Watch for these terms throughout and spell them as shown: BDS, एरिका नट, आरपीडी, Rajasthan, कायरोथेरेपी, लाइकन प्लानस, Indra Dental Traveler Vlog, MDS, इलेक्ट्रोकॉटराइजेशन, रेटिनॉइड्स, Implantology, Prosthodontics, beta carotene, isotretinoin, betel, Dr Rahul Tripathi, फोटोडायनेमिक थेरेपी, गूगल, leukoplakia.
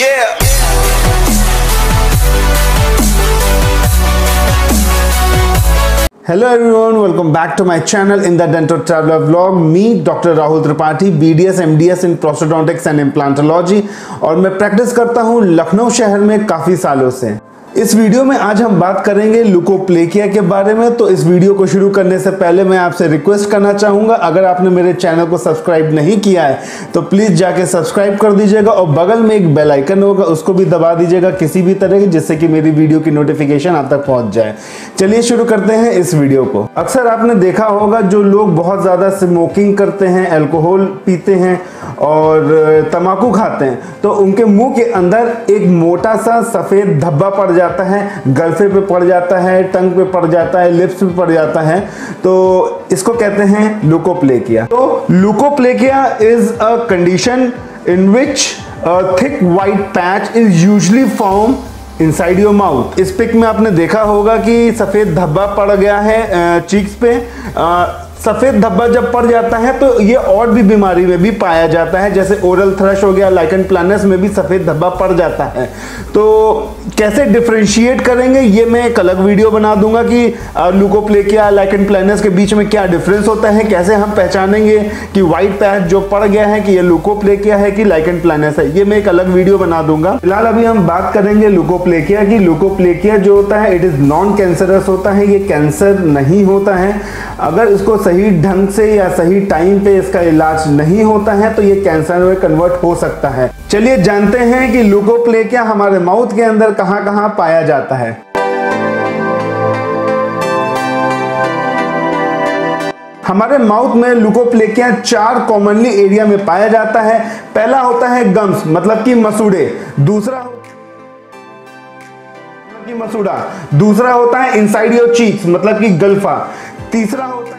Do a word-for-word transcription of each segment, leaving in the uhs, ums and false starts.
Yeah. Hello everyone, welcome back to my channel Indra Dental Traveler Vlog. Me Dr Rahul Tripathi, B D S M D S in Prosthodontics and Implantology, और मैं practice करता हूँ लखनऊ शहर में काफ़ी सालों से। इस वीडियो में आज हम बात करेंगे ल्यूकोप्लेकिया के बारे में। तो इस वीडियो को शुरू करने से पहले मैं आपसे रिक्वेस्ट करना चाहूँगा, अगर आपने मेरे चैनल को सब्सक्राइब नहीं किया है तो प्लीज़ जाके सब्सक्राइब कर दीजिएगा और बगल में एक बेल आइकन होगा उसको भी दबा दीजिएगा किसी भी तरह की, जिससे कि मेरी वीडियो की नोटिफिकेशन आप तक पहुँच जाए। चलिए शुरू करते हैं इस वीडियो को। अक्सर आपने देखा होगा जो लोग बहुत ज़्यादा स्मोकिंग करते हैं, एल्कोहल पीते हैं और तम्बाकू खाते हैं, तो उनके मुँह के अंदर एक मोटा सा सफ़ेद धब्बा पड़ जाता है, गल्फे पे पड़ जाता है, टंग पे पड़ जाता है, लिप्स पे पड़ जाता है, तो इसको कहते हैं ल्यूकोप्लेकिया। तो leukoplakia is a condition in which a thick white patch is usually form inside your mouth. इस पिक में आपने देखा होगा कि सफेद धब्बा पड़ गया है चीक्स पे। सफ़ेद धब्बा जब पड़ जाता है तो ये और भी बीमारी में भी पाया जाता है, जैसे ओरल थ्रश हो गया, लाइकन प्लानस में भी सफ़ेद धब्बा पड़ जाता है। तो कैसे डिफ्रेंशिएट करेंगे ये मैं एक अलग वीडियो बना दूंगा कि ल्यूकोप्लेकिया लाइकन प्लानस के बीच में क्या डिफरेंस होता है, कैसे हम पहचानेंगे कि वाइट पैच जो पड़ गया है कि ये ल्यूकोप्लेकिया है कि लाइकन प्लानस है, ये मैं एक अलग वीडियो बना दूंगा। फिलहाल अभी हम बात करेंगे ल्यूकोप्लेकिया की। ल्यूकोप्लेकिया जो होता है इट इज़ नॉन कैंसरस होता है, ये कैंसर नहीं होता है। अगर इसको सही ढंग से या सही टाइम पे इसका इलाज नहीं होता है तो ये कैंसर में कन्वर्ट हो सकता है। चलिए जानते हैं कि ल्यूकोप्लेकिया हमारे माउथ के अंदर कहाँ कहाँ पाया जाता है। हमारे माउथ में ल्यूकोप्लेकिया चार कॉमनली एरिया में पाया जाता है। पहला होता है गम्स, मतलब कि मसूड़े। दूसरा मतलब कि मसूड़ा। दूसरा होता है इनसाइड योर चीक्स, मतलब कि गल्फा। तीसरा होता है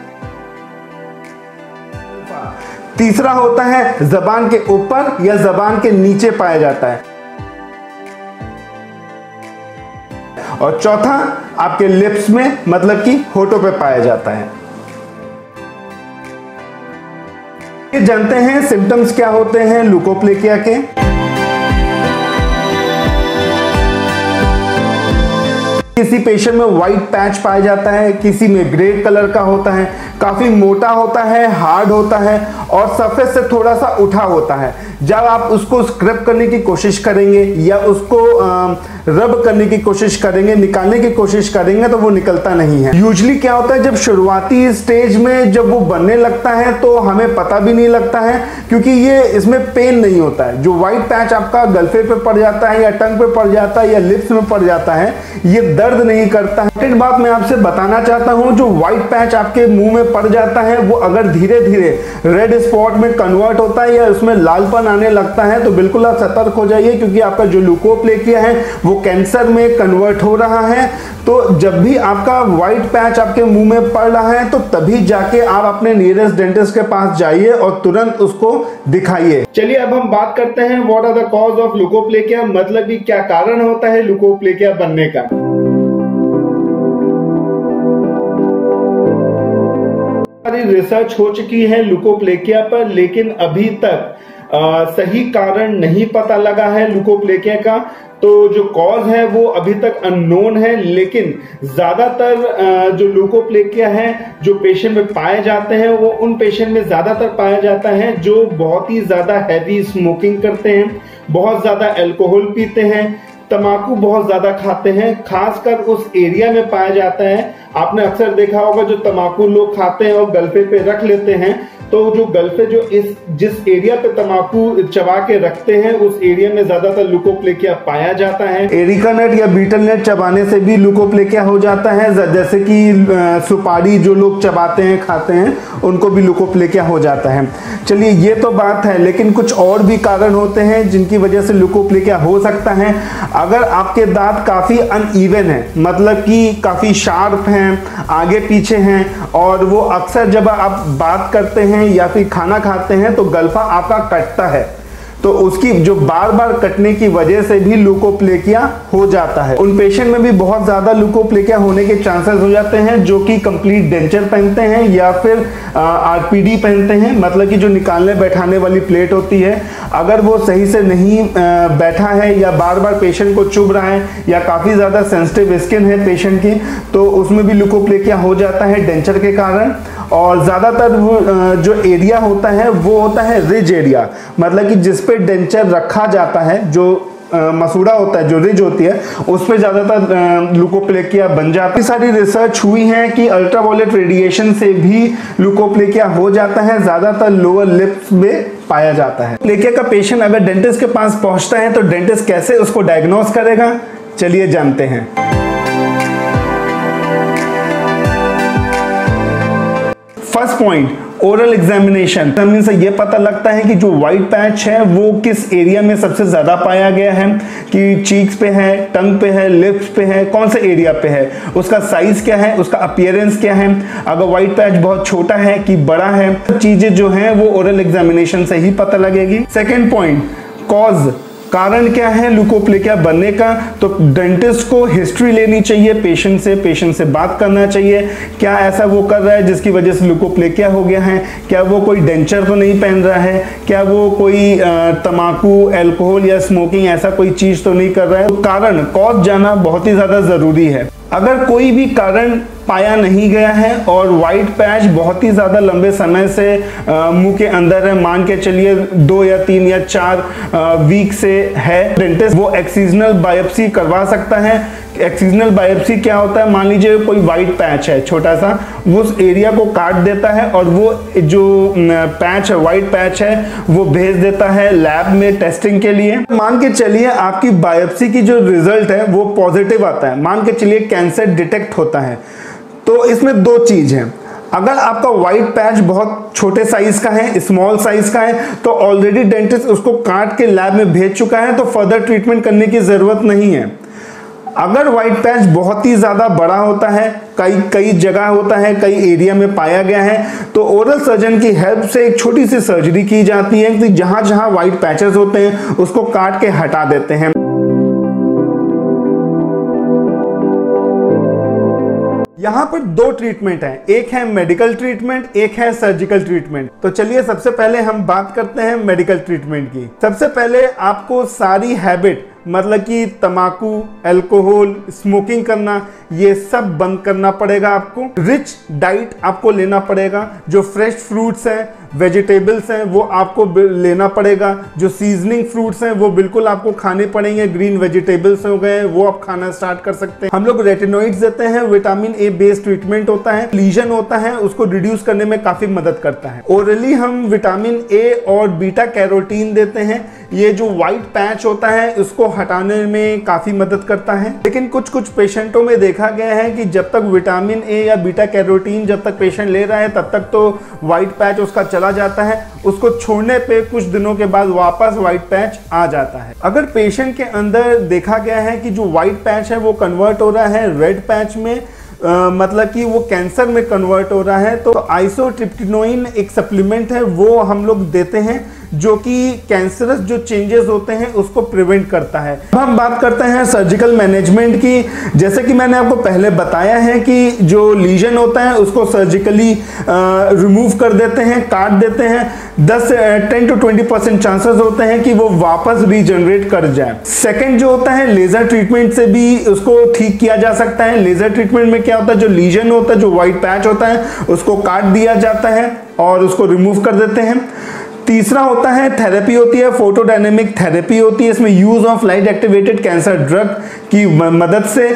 तीसरा होता है जबान के ऊपर या जबान के नीचे पाया जाता है, और चौथा आपके लिप्स में मतलब कि होठों पे पाया जाता है। ये जानते हैं सिम्टम्स क्या होते हैं ल्यूकोप्लेकिया के। किसी पेशेंट में वाइट पैच पाया जाता है, किसी में ग्रे कलर का होता है, काफ़ी मोटा होता है, हार्ड होता है और सरफेस से थोड़ा सा उठा होता है। जब आप उसको स्क्रब करने की कोशिश करेंगे या उसको रब करने की कोशिश करेंगे, निकालने की कोशिश करेंगे तो वो निकलता नहीं है। यूजली क्या होता है, जब शुरुआती स्टेज में जब वो बनने लगता है तो हमें पता भी नहीं लगता है, क्योंकि ये इसमें पेन नहीं होता है। जो वाइट पैच आपका गल्फे पे पड़ जाता है या टंग पे पड़ जाता है या लिप्स में पड़ जाता है, ये दर्द नहीं करता है। एक बात मैं आपसे बताना चाहता हूँ, जो व्हाइट पैच आपके मुंह में पड़ जाता है वो अगर धीरे धीरे रेड स्पॉट में कन्वर्ट होता है या उसमें लालपन आने लगता है तो बिल्कुल आप सतर्क हो जाइए, क्योंकि आपका जो ल्यूकोप्लेकिया है वो कैंसर में कन्वर्ट हो रहा है। तो जब भी आपका व्हाइट पैच आपके मुंह में पड़ रहा है तो तभी जाके आप अपने नियरेस्ट डेंटिस्ट के पास जाइए और तुरंत उसको दिखाइए। चलिए अब हम बात करते हैं what are the cause of leukoplakia, मतलब कि क्या कारण होता है ल्यूकोप्लेकिया बनने का। रिसर्च हो चुकी है ल्यूकोप्लेकिया पर, लेकिन अभी तक आ, सही कारण नहीं पता लगा है ल्यूकोप्लेकिया का। तो जो कॉज है वो अभी तक अननोन है, लेकिन ज्यादातर जो ल्यूकोप्लेकिया है जो पेशेंट में पाए जाते हैं वो उन पेशेंट में ज्यादातर पाया जाता है जो बहुत ही ज्यादा हैवी स्मोकिंग करते हैं, बहुत ज्यादा अल्कोहल पीते हैं, तम्बाकू बहुत ज्यादा खाते हैं। खासकर उस एरिया में पाया जाता है, आपने अक्सर देखा होगा जो तम्बाकू लोग खाते हैं और गल्फे पे रख लेते हैं, तो जो गल्फे जो इस जिस एरिया पे तम्बाकू चबा के रखते हैं उस एरिया में ज्यादातर ल्यूकोप्लेकिया पाया जाता है। एरिका नट या बीटल नट चबाने से भी ल्यूकोप्लेकिया हो जाता है, जैसे कि सुपारी जो लोग चबाते हैं खाते हैं उनको भी ल्यूकोप्लेकिया हो जाता है। चलिए ये तो बात है, लेकिन कुछ और भी कारण होते हैं जिनकी वजह से ल्यूकोप्लेकिया हो सकता है। अगर आपके दांत काफ़ी अनइवन है, मतलब कि काफ़ी शार्प हैं, आगे पीछे हैं, और वो अक्सर जब आप बात करते हैं या फिर खाना खाते हैं तो गल्फा आपका कटता है, तो उसकी जो बार बार कटने की वजह से भी ल्यूकोप्लेकिया हो जाता है। उन पेशेंट में भी बहुत ज़्यादा ल्यूकोप्लेकिया होने के चांसेस हो जाते हैं जो कि कंप्लीट डेंचर पहनते हैं या फिर आरपीडी पहनते हैं, मतलब कि जो निकालने बैठाने वाली प्लेट होती है, अगर वो सही से नहीं बैठा है या बार बार पेशेंट को चुभ रहा है या काफ़ी ज़्यादा सेंसिटिव स्किन है पेशेंट की, तो उसमें भी ल्यूकोप्लेकिया हो जाता है डेंचर के कारण। और ज़्यादातर वो जो एरिया होता है वो होता है रिज एरिया, मतलब कि जिस पे डेंचर रखा जाता है, जो मसूड़ा होता है, जो रिज होती है, उस पर ज़्यादातर ल्यूकोप्लेकिया बन जाती है। सारी रिसर्च हुई है कि अल्ट्रावायलेट रेडिएशन से भी ल्यूकोप्लेकिया हो जाता है, ज़्यादातर लोअर लिप्स में पाया जाता है। ल्यूकोप्लेकिया का पेशेंट अगर डेंटिस्ट के पास पहुँचता है तो डेंटिस्ट कैसे उसको डायग्नोज करेगा, चलिए जानते हैं। First point, oral examination. Examination से ये पता लगता है कि जो वाइट पैच है वो किस एरिया में सबसे ज़्यादा पाया गया है, कि चीक्स पे है, टंग पे है, लिप्स पे है, कौन से एरिया पे है, उसका साइज़ क्या है, उसका अपीयरेंस क्या है, अगर वाइट पैच बहुत छोटा है कि बड़ा है। तो चीज़ें जो हैं वो ओरल एग्जामिनेशन से ही पता लगेगी। सेकेंड पॉइंट, कॉज, कारण क्या है ल्यूकोप्लेकिया बनने का, तो डेंटिस्ट को हिस्ट्री लेनी चाहिए पेशेंट से, पेशेंट से बात करना चाहिए, क्या ऐसा वो कर रहा है जिसकी वजह से ल्यूकोप्लेकिया हो गया है, क्या वो कोई डेंचर तो नहीं पहन रहा है, क्या वो कोई तंबाकू, अल्कोहल या स्मोकिंग ऐसा कोई चीज़ तो नहीं कर रहा है। तो कारण, कॉज जाना बहुत ही ज़्यादा ज़रूरी है। अगर कोई भी कारण पाया नहीं गया है और वाइट पैच बहुत ही ज़्यादा लंबे समय से मुंह के अंदर है, मान के चलिए दो या तीन या चार वीक से है, डेंटिस्ट वो एक्सीजनल बायोप्सी करवा सकता है। एक्सीजनल बायोप्सी क्या होता है, मान लीजिए कोई वाइट पैच है छोटा सा, वो उस एरिया को काट देता है और वो जो पैच है, वाइट पैच है, वो भेज देता है लैब में टेस्टिंग के लिए। मान के चलिए आपकी बायोप्सी की जो रिजल्ट है वो पॉजिटिव आता है, मान के चलिए कैंसर डिटेक्ट होता है। तो इसमें दो चीज़ हैं, अगर आपका वाइट पैच बहुत छोटे साइज़ का है, स्मॉल साइज़ का है, तो ऑलरेडी डेंटिस्ट उसको काट के लैब में भेज चुका है, तो फर्दर ट्रीटमेंट करने की ज़रूरत नहीं है। अगर वाइट पैच बहुत ही ज़्यादा बड़ा होता है, कई कई जगह होता है, कई एरिया में पाया गया है, तो ओरल सर्जन की हेल्प से एक छोटी सी सर्जरी की जाती है, तो जहाँ जहाँ वाइट पैचेस होते हैं उसको काट के हटा देते हैं। यहाँ पर दो ट्रीटमेंट हैं, एक है मेडिकल ट्रीटमेंट, एक है सर्जिकल ट्रीटमेंट। तो चलिए सबसे पहले हम बात करते हैं मेडिकल ट्रीटमेंट की। सबसे पहले आपको सारी हैबिट, मतलब कि तंबाकू, अल्कोहल, स्मोकिंग करना, ये सब बंद करना पड़ेगा। आपको रिच डाइट आपको लेना पड़ेगा, जो फ्रेश फ्रूट्स हैं, वेजिटेबल्स हैं, वो आपको लेना पड़ेगा, जो सीजनिंग फ्रूट्स हैं वो बिल्कुल आपको खाने पड़ेंगे, ग्रीन वेजिटेबल्स हो गए वो आप खाना स्टार्ट कर सकते हैं। हम लोग रेटिनॉइड्स देते हैं, विटामिन ए बेस्ड ट्रीटमेंट होता है, लीजन होता है उसको रिड्यूस करने में काफ़ी मदद करता है। ओरली हम विटामिन ए और बीटा कैरोटीन देते हैं, ये जो वाइट पैच होता है उसको हटाने में काफ़ी मदद करता है। लेकिन कुछ कुछ पेशेंटों में देखा गया है कि जब तक विटामिन ए या बीटा कैरोटीन जब तक पेशेंट ले रहा है तब तक तो वाइट पैच उसका चला जाता है, उसको छोड़ने पे कुछ दिनों के बाद वापस वाइट पैच आ जाता है। अगर पेशेंट के अंदर देखा गया है कि जो वाइट पैच है वो कन्वर्ट हो रहा है रेड पैच में, आ, मतलब कि वो कैंसर में कन्वर्ट हो रहा है, तो आइसोट्रिप्टिनोइन एक सप्लीमेंट है वो हम लोग देते हैं, जो कि कैंसरस जो चेंजेस होते हैं उसको प्रिवेंट करता है। अब हम बात करते हैं सर्जिकल मैनेजमेंट की। जैसे कि मैंने आपको पहले बताया है कि जो लीजन होता है उसको सर्जिकली रिमूव कर देते हैं, काट देते हैं, दस ten to twenty percent chances होते हैं कि वो वापस रीजनरेट कर जाए। सेकंड जो होता है लेज़र ट्रीटमेंट से भी उसको ठीक किया जा सकता है। लेज़र ट्रीटमेंट में क्या होता है, जो लीजन होता है, जो वाइट पैच होता है उसको काट दिया जाता है और उसको रिमूव कर देते हैं। तीसरा होता है थेरेपी होती है, फोटोडायनेमिक थेरेपी होती है, इसमें use of light activated cancer drug की मदद से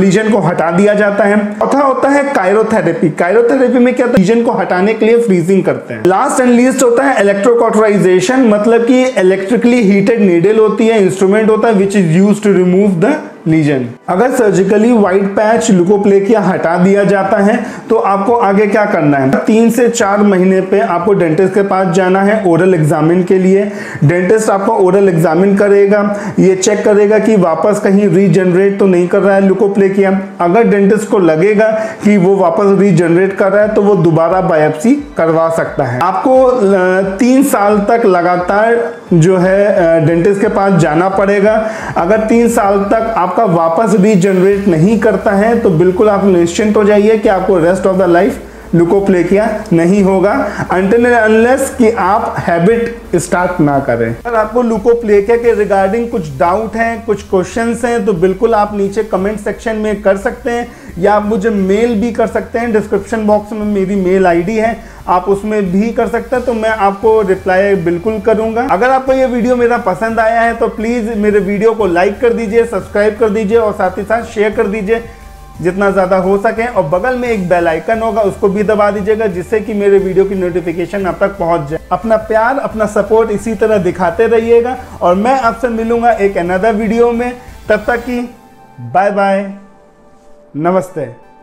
लीजन को हटा दिया जाता है। चौथा होता है कायरोथेरेपी। कायरोथेरेपी में क्या होता है, लीजन को हटाने के लिए फ्रीजिंग करते हैं। लास्ट एंड लीस्ट होता है इलेक्ट्रोकॉटराइजेशन, मतलब कि इलेक्ट्रिकली हीटेड नीडल होती है, इंस्ट्रूमेंट होता है which is use to remove the lesion. अगर सर्जिकली व्हाइट पैच ल्यूकोप्लेकिया हटा दिया जाता है तो आपको आगे क्या करना है, तीन से चार महीने पे आपको डेंटिस्ट के पास जाना है ओरल एग्जामिन के लिए। डेंटिस्ट आपका ओरल एग्जामिन करेगा, ये चेक करेगा कि वापस कहीं रीजनरेट तो नहीं कर रहा है ल्यूकोप्लेकिया। अगर डेंटिस्ट को लगेगा कि वो वापस रीजनरेट कर रहा है तो वो दोबारा बायोप्सी करवा सकता है। आपको तीन साल तक लगातार जो है डेंटिस्ट के पास जाना पड़ेगा। अगर तीन साल तक आपका वापस रीजनरेट नहीं करता है तो बिल्कुल आप निश्चिंत हो जाइए कि आपको rest of the life leukoplakia नहीं होगा, अनटिल एंड अनलेस कि आप हैबिट स्टार्ट ना करें। अगर आपको ल्यूकोप्लेकिया के रिगार्डिंग कुछ डाउट हैं, कुछ क्वेश्चंस हैं तो बिल्कुल आप नीचे कमेंट सेक्शन में कर सकते हैं या आप मुझे मेल भी कर सकते हैं। डिस्क्रिप्शन बॉक्स में मेरी मेल आईडी है, आप उसमें भी कर सकते हैं तो मैं आपको रिप्लाई बिल्कुल करूंगा। अगर आपको ये वीडियो मेरा पसंद आया है तो प्लीज़ मेरे वीडियो को लाइक कर दीजिए, सब्सक्राइब कर दीजिए और साथ ही साथ शेयर कर दीजिए जितना ज़्यादा हो सके। और बगल में एक बेल आइकन होगा, उसको भी दबा दीजिएगा जिससे कि मेरे वीडियो की नोटिफिकेशन आप तक पहुंच जाए। अपना प्यार, अपना सपोर्ट इसी तरह दिखाते रहिएगा और मैं आपसे मिलूंगा एक अनदर वीडियो में। तब तक की बाय बाय, नमस्ते।